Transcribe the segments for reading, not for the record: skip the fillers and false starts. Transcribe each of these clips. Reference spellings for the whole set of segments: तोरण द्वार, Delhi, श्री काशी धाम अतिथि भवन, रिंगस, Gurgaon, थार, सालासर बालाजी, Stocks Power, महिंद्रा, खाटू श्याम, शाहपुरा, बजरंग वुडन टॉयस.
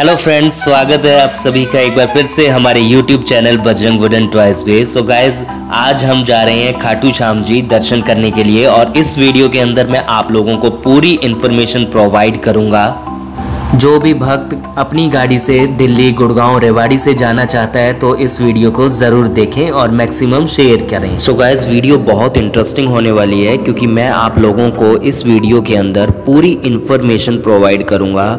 Hello friends, स्वागत है आप सभी का एक बार फिर से हमारे YouTube channel बजरंग वुडन टॉयस पे। सो गाइज, आज हम जा रहे हैं खाटू श्याम जी दर्शन करने के लिए और इस वीडियो के अंदर मैं आप लोगों को पूरी इन्फॉर्मेशन प्रोवाइड करूंगा। जो भी भक्त अपनी गाड़ी से दिल्ली, गुड़गांव, रेवाड़ी से जाना चाहता है तो इस वीडियो को ज़रूर देखें और मैक्सिमम शेयर करें। सो गाइस, वीडियो बहुत इंटरेस्टिंग होने वाली है क्योंकि मैं आप लोगों को इस वीडियो के अंदर पूरी इन्फॉर्मेशन प्रोवाइड करूँगा।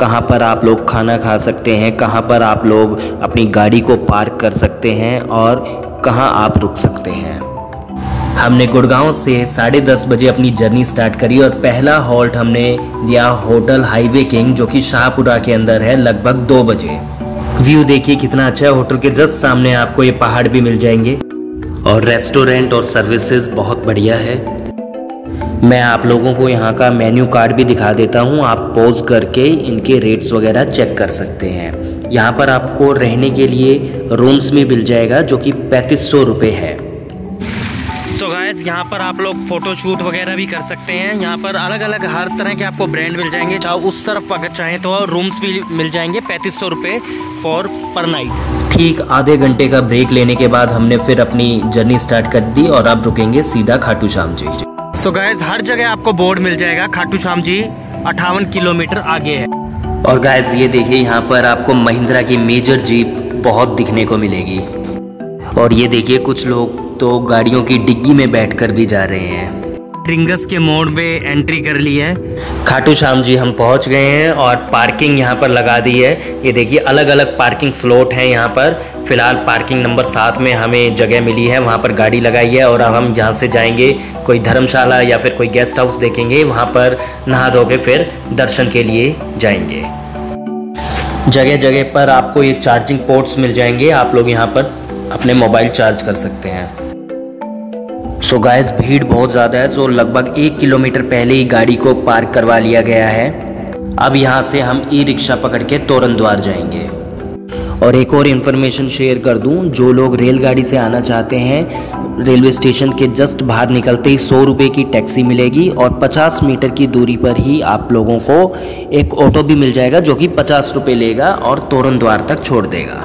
कहाँ पर आप लोग खाना खा सकते हैं, कहाँ पर आप लोग अपनी गाड़ी को पार्क कर सकते हैं और कहाँ आप रुक सकते हैं। हमने गुड़गांव से 10:30 बजे अपनी जर्नी स्टार्ट करी और पहला हॉल्ट हमने दिया होटल हाईवे किंग, जो कि शाहपुरा के अंदर है, लगभग 2 बजे। व्यू देखिए कितना अच्छा है, होटल के जस्ट सामने आपको ये पहाड़ भी मिल जाएंगे और रेस्टोरेंट और सर्विसेज बहुत बढ़िया है। मैं आप लोगों को यहाँ का मेन्यू कार्ड भी दिखा देता हूँ, आप पॉज करके इनके रेट्स वगैरह चेक कर सकते हैं। यहाँ पर आपको रहने के लिए रूम्स में मिल जाएगा जो कि 3500 रुपये है। सो गाइस, यहाँ पर आप लोग फ़ोटोशूट वगैरह भी कर सकते हैं। यहाँ पर अलग अलग हर तरह के आपको ब्रांड मिल जाएंगे, चाहे उस तरफ अगर चाहें तो रूम्स भी मिल जाएंगे 3500 रुपये पर नाइट। ठीक आधे घंटे का ब्रेक लेने के बाद हमने फिर अपनी जर्नी स्टार्ट कर दी और आप रुकेंगे सीधा खाटू श्याम जी। सो गाइस, हर जगह आपको बोर्ड मिल जाएगा खाटू श्याम जी 58 किलोमीटर आगे है। और गाइस ये देखिए, यहाँ पर आपको महिंद्रा की मेजर जीप बहुत दिखने को मिलेगी। और ये देखिए, कुछ लोग तो गाड़ियों की डिग्गी में बैठकर भी जा रहे हैं। रिंगस के मोड़ पे एंट्री कर ली है। खाटू श्याम जी हम पहुँच गए हैं और पार्किंग यहाँ पर लगा दी है। ये देखिए, अलग अलग पार्किंग स्लॉट है यहाँ पर। फिलहाल पार्किंग नंबर 7 में हमें जगह मिली है, वहाँ पर गाड़ी लगाई है और अब हम यहाँ से जाएंगे कोई धर्मशाला या फिर कोई गेस्ट हाउस देखेंगे, वहाँ पर नहा धो के फिर दर्शन के लिए जाएंगे। जगह जगह पर आपको ये चार्जिंग पोर्ट्स मिल जाएंगे, आप लोग यहाँ पर अपने मोबाइल चार्ज कर सकते हैं। सो गाइस, भीड़ बहुत ज़्यादा है। सो लगभग 1 किलोमीटर पहले ही गाड़ी को पार्क करवा लिया गया है। अब यहाँ से हम ई रिक्शा पकड़ के तोरण द्वार जाएंगे। और एक और इन्फॉर्मेशन शेयर कर दूं, जो लोग रेलगाड़ी से आना चाहते हैं, रेलवे स्टेशन के जस्ट बाहर निकलते ही 100 रुपये की टैक्सी मिलेगी और 50 मीटर की दूरी पर ही आप लोगों को एक ऑटो भी मिल जाएगा जो कि 50 रुपये लेगा और तोरण द्वार तक छोड़ देगा।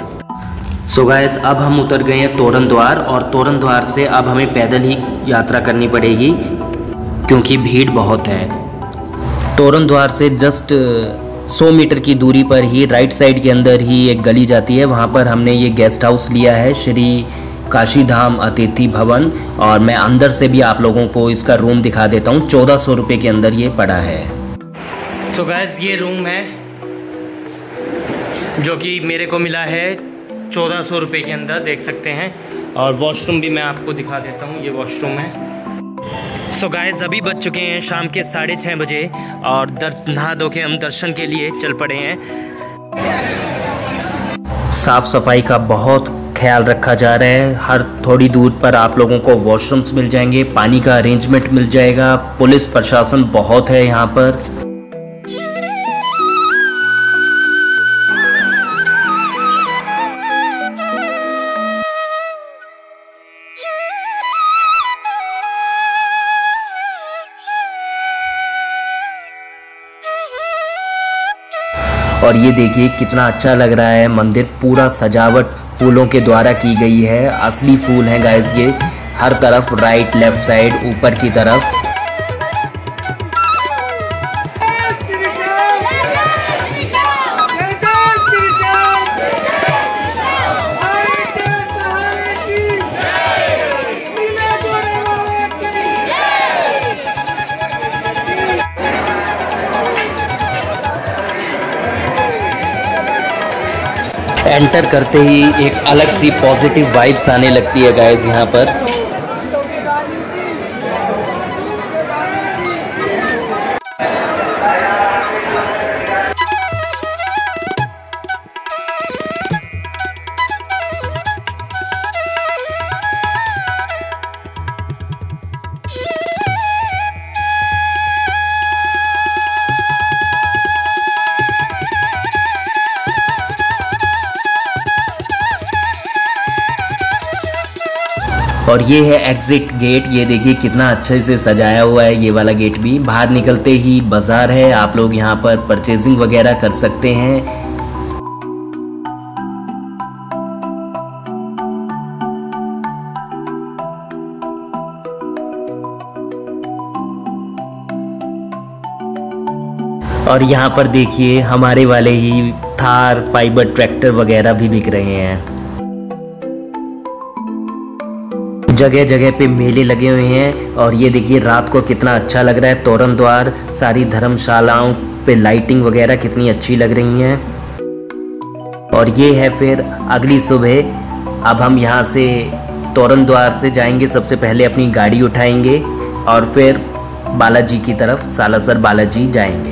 सो गाइस, अब हम उतर गए हैं तोरण द्वार और तोरण द्वार से अब हमें पैदल ही यात्रा करनी पड़ेगी क्योंकि भीड़ बहुत है। तोरण द्वार से जस्ट 100 मीटर की दूरी पर ही राइट साइड के अंदर ही एक गली जाती है, वहाँ पर हमने ये गेस्ट हाउस लिया है, श्री काशी धाम अतिथि भवन। और मैं अंदर से भी आप लोगों को इसका रूम दिखा देता हूँ। 1400 रुपये के अंदर ये पड़ा है। सो गाइस, ये रूम है जो कि मेरे को मिला है 1400 रुपये के अंदर, देख सकते हैं। और वॉशरूम भी मैं आपको दिखा देता हूँ, ये वॉशरूम है। सो गाइस, अभी बज चुके हैं शाम के 6:30 बजे और नहा धो के हम दर्शन के लिए चल पड़े हैं। साफ सफाई का बहुत ख्याल रखा जा रहा है। हर थोड़ी दूर पर आप लोगों को वॉशरूम्स मिल जाएंगे, पानी का अरेंजमेंट मिल जाएगा। पुलिस प्रशासन बहुत है यहाँ पर। और ये देखिए कितना अच्छा लग रहा है मंदिर, पूरा सजावट फूलों के द्वारा की गई है। असली फूल है गाइस ये, हर तरफ राइट लेफ्ट साइड ऊपर की तरफ। एंटर करते ही एक अलग सी पॉजिटिव वाइब्स आने लगती है गाइस यहाँ पर। और ये है एग्जिट गेट, ये देखिए कितना अच्छे से सजाया हुआ है ये वाला गेट भी। बाहर निकलते ही बाज़ार है, आप लोग यहाँ पर परचेजिंग वगैरह कर सकते हैं। और यहाँ पर देखिए हमारे वाले ही थार फाइबर ट्रैक्टर वगैरह भी बिक रहे हैं। जगह जगह पे मेले लगे हुए हैं और ये देखिए रात को कितना अच्छा लग रहा है। तोरण द्वार, सारी धर्मशालाओं पे लाइटिंग वगैरह कितनी अच्छी लग रही हैं। और ये है फिर अगली सुबह। अब हम यहाँ से तोरण द्वार से जाएंगे, सबसे पहले अपनी गाड़ी उठाएंगे और फिर बालाजी की तरफ, सालासर बालाजी जाएंगे।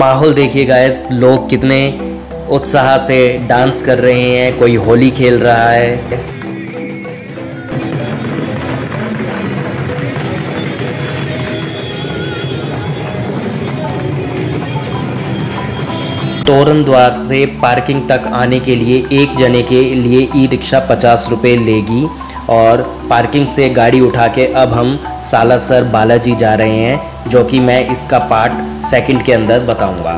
माहौल देखिए गाइस, लोग कितने उत्साह से डांस कर रहे हैं, कोई होली खेल रहा है। तोरण द्वार से पार्किंग तक आने के लिए एक जने के लिए ई रिक्शा 50 रुपये लेगी। और पार्किंग से गाड़ी उठा के अब हम सालासर बालाजी जा रहे हैं, जो कि मैं इसका पार्ट सेकंड के अंदर बताऊंगा।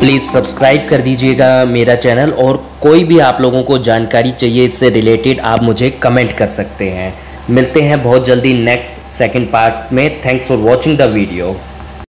प्लीज़ सब्सक्राइब कर दीजिएगा मेरा चैनल, और कोई भी आप लोगों को जानकारी चाहिए इससे रिलेटेड आप मुझे कमेंट कर सकते हैं। मिलते हैं बहुत जल्दी नेक्स्ट सेकंड पार्ट में। Thanks for watching the video.